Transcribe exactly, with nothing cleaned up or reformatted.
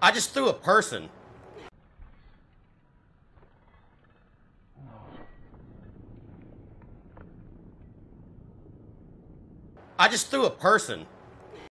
I just threw a person. I just threw a person.